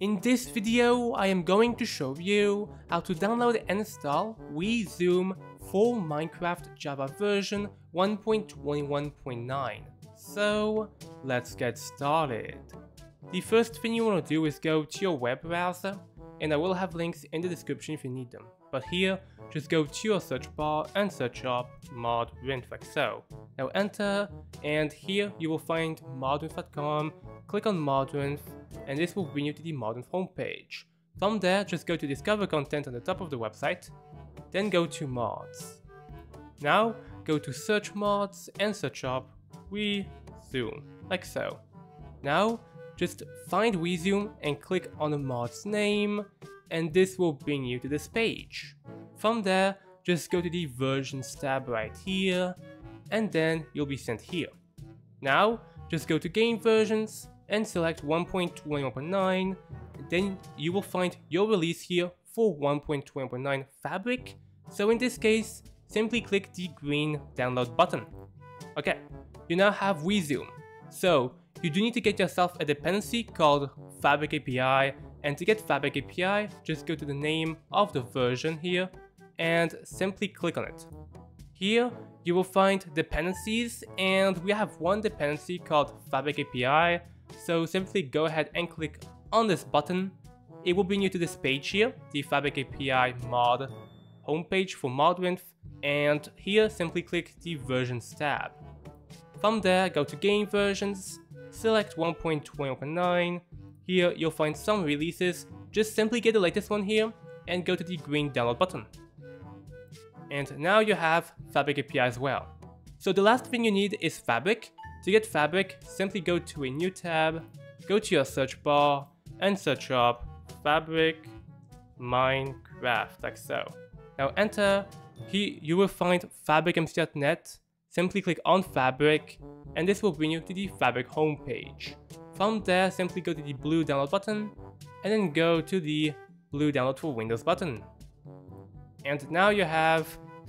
In this video, I am going to show you how to download and install WI Zoom full Minecraft Java version 1.21.9. So, let's get started. The first thing you want to do is go to your web browser, and I will have links in the description if you need them. But here, just go to your search bar and search up modrinth like so. Now enter, and here you will find modrinth.com, click on modrinth, and this will bring you to the modrinth homepage. From there, just go to discover content on the top of the website, then go to mods. Now, go to search mods and search up WI Zoom, like so. Now, just find WI Zoom and click on the mod's name, and this will bring you to this page. From there, just go to the versions tab right here, and then you'll be sent here. Now, just go to game versions and select 1.21.9, then you will find your release here for 1.21.9 Fabric. So in this case, simply click the green download button. Okay, you now have WI Zoom. So you do need to get yourself a dependency called Fabric API, and to get Fabric API, just go to the name of the version here and simply click on it. Here you will find dependencies, and we have one dependency called Fabric API, so simply go ahead and click on this button. It will bring you to this page here, the Fabric API mod homepage for modrinth, and here simply click the versions tab. From there, go to game versions, select 1.21.9, here you'll find some releases, just simply get the latest one here and go to the green download button. And now you have Fabric API as well. So the last thing you need is Fabric. To get Fabric, simply go to a new tab, go to your search bar and search up Fabric Minecraft like so. Now enter, here you will find fabricmc.net, simply click on Fabric, and this will bring you to the Fabric homepage. From there, simply go to the blue download button, and then go to the blue download for Windows button. And now you have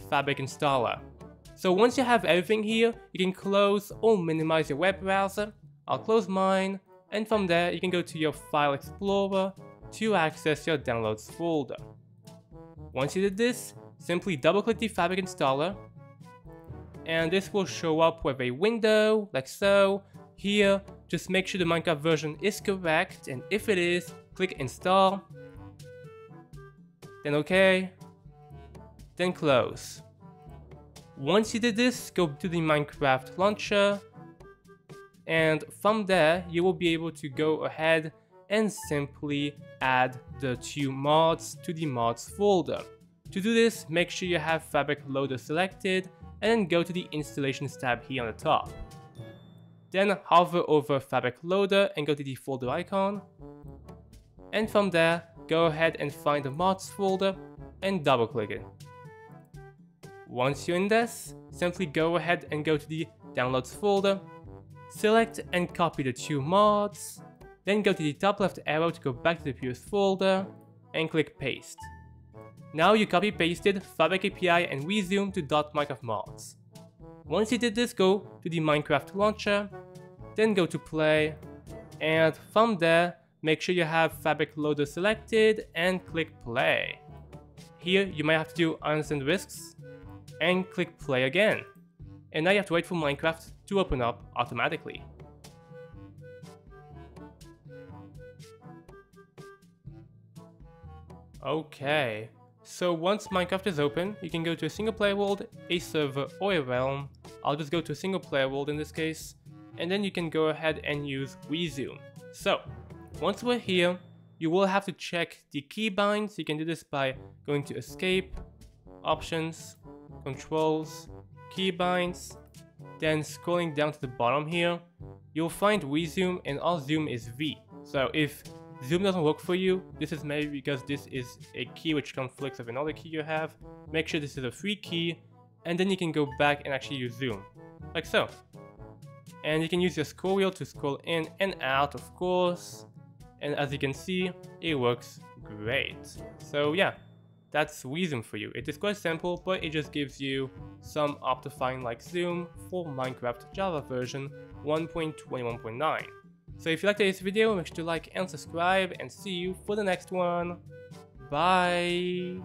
Fabric Installer. So once you have everything here, you can close or minimize your web browser. I'll close mine, and from there you can go to your File Explorer to access your Downloads folder. Once you did this, simply double-click the Fabric Installer, and this will show up with a window, like so. Here, just make sure the Minecraft version is correct, and if it is, click install, then OK, then close. Once you did this, go to the Minecraft Launcher, and from there, you will be able to go ahead and simply add the two mods to the mods folder. To do this, make sure you have Fabric Loader selected, and then go to the Installations tab here on the top. Then hover over Fabric Loader and go to the folder icon. And from there, go ahead and find the mods folder and double click it. Once you're in this, simply go ahead and go to the Downloads folder, select and copy the two mods, then go to the top left arrow to go back to the previous folder, and click Paste. Now you copy pasted Fabric API and WI Zoom to .minecraft mods. Once you did this, go to the Minecraft Launcher, then go to play, and from there, make sure you have Fabric Loader selected and click play. Here, you might have to do unsend risks, and click play again. And now you have to wait for Minecraft to open up automatically. Okay, so once Minecraft is open, you can go to a single player world, a server, or a realm. I'll just go to a single player world in this case, and then you can go ahead and use WI Zoom. So, once we're here, you will have to check the keybinds. You can do this by going to Escape, Options, Controls, Keybinds, then scrolling down to the bottom here, you'll find WI Zoom, and all Zoom is V. So if Zoom doesn't work for you, this is maybe because this is a key which conflicts with another key you have. Make sure this is a free key, and then you can go back and actually use Zoom, like so. And you can use your scroll wheel to scroll in and out, of course. And as you can see, it works great. So yeah, that's WI Zoom for you. It is quite simple, but it just gives you some OptiFine like Zoom for Minecraft Java version 1.21.9. So if you liked this video, make sure to like and subscribe, and see you for the next one. Bye!